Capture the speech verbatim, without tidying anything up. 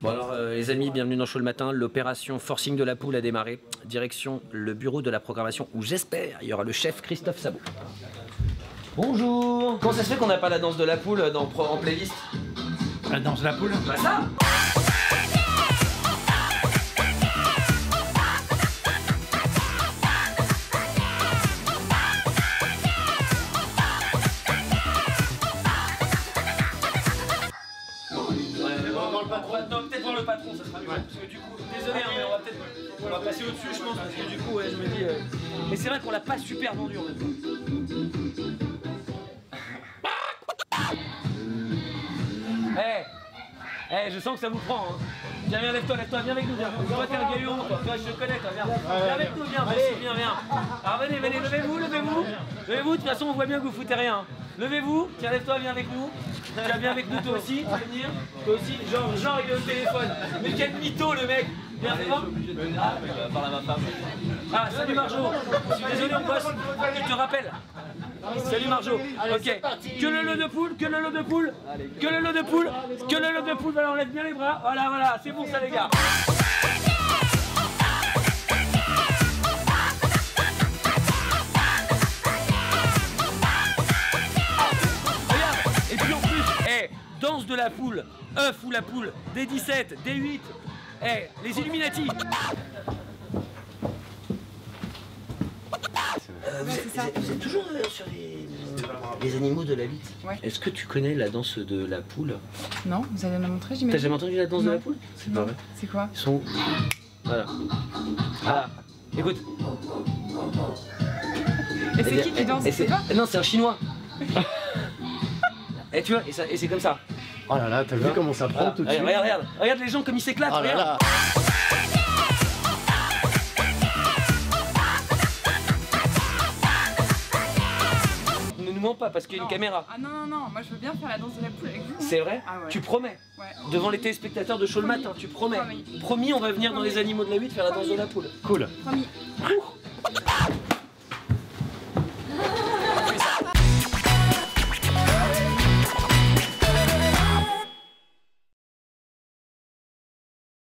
Bon alors euh, les amis, bienvenue dans Chaud le matin, l'opération forcing de la poule a démarré. Direction le bureau de la programmation où j'espère il y aura le chef Christophe Sabou. Bonjour. Comment ça se fait qu'on n'a pas la danse de la poule dans, en playlist? La danse de la poule? Bah ça. Non, peut-être voir le patron, ça sera mieux. Ouais. Parce que du coup, désolé, hein, mais on va peut-être on va passer au-dessus, je pense, parce que du coup, ouais, je me dis. Euh... Mais c'est vrai qu'on l'a pas super vendu en fait. Hey, hey, je sens que ça vous prend. Hein. Viens, viens, lève-toi, lève-toi, viens avec nous, viens. Toi, t'es un gaillon, toi, toi, je te connais, toi, viens. Viens avec nous, viens, allez, viens, viens. Alors, venez, venez, levez-vous, levez-vous. Levez-vous, de toute façon, on voit bien que vous foutez rien. Levez-vous, tiens, lève-toi, viens avec nous. Tu viens avec nous, toi aussi, tu vas venir. Toi aussi, genre, genre, il est au téléphone. Mais quel mytho, le mec. Viens, fais voir. Ah, parle à ma femme. Ah, salut Marjo. Je suis désolé, on bosse. Je te rappelle. Salut Marjo. Ok. Que le lot de poule, que le lot de poule, que le lot de poule, que le lot de poule. Voilà, on lève bien les bras. Voilà, voilà, c'est bon ça, les gars. Danse de la poule, œuf ou la poule, D dix-sept, D huit, hey, les Illuminati. Euh, vous, ouais, êtes, vous, êtes, vous êtes toujours euh, sur les, les animaux de la bite. Ouais. Est-ce que tu connais la danse de la poule? Non, vous allez me montrer, j'imagine. T'as jamais entendu la danse non. de la poule? C'est pas vrai. C'est quoi? Ils sont... Voilà. Ah, écoute. Et c'est qui qui danse? C'est toi? Non, c'est un chinois. Et tu vois, et, et c'est comme ça. Oh là là, t'as vu comment ça prend tout de suite. Regarde, regarde, regarde les gens comme ils s'éclatent. Oh là là. Ne nous mens pas parce qu'il y a une caméra. Ah non, non, non, moi je veux bien faire la danse de la poule avec vous. C'est vrai? Ah ouais. Tu promets? Ouais. Devant les téléspectateurs de Chaud le matin, tu promets? Promis, on va venir dans les animaux de la huit faire la danse de la poule. Cool. Promis.